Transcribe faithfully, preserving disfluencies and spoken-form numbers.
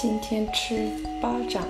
今天吃巴掌。